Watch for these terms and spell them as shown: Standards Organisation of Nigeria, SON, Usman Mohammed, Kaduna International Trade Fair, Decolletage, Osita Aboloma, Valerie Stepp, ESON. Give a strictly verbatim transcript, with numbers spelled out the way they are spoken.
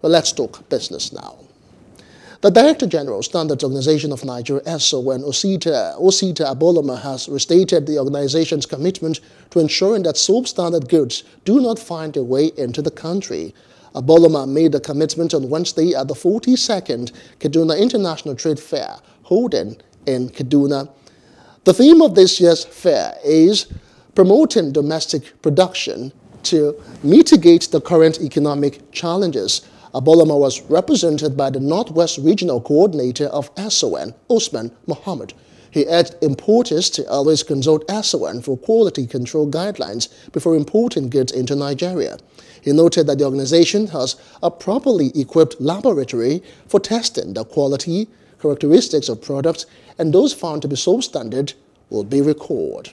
But let's talk business now. The Director General, Standards Organization of Nigeria, E S O, and Osita, Osita Aboloma has restated the organization's commitment to ensuring that substandard goods do not find their way into the country. Aboloma made the commitment on Wednesday at the forty-second Kaduna International Trade Fair, holding in Kaduna. The theme of this year's fair is promoting domestic production to mitigate the current economic challenges. Aboloma was represented by the Northwest Regional Coordinator of E S O N, Usman Mohammed. He urged importers to always consult E S O N for quality control guidelines before importing goods into Nigeria. He noted that the organization has a properly equipped laboratory for testing the quality, characteristics of products, and those found to be substandard will be recalled.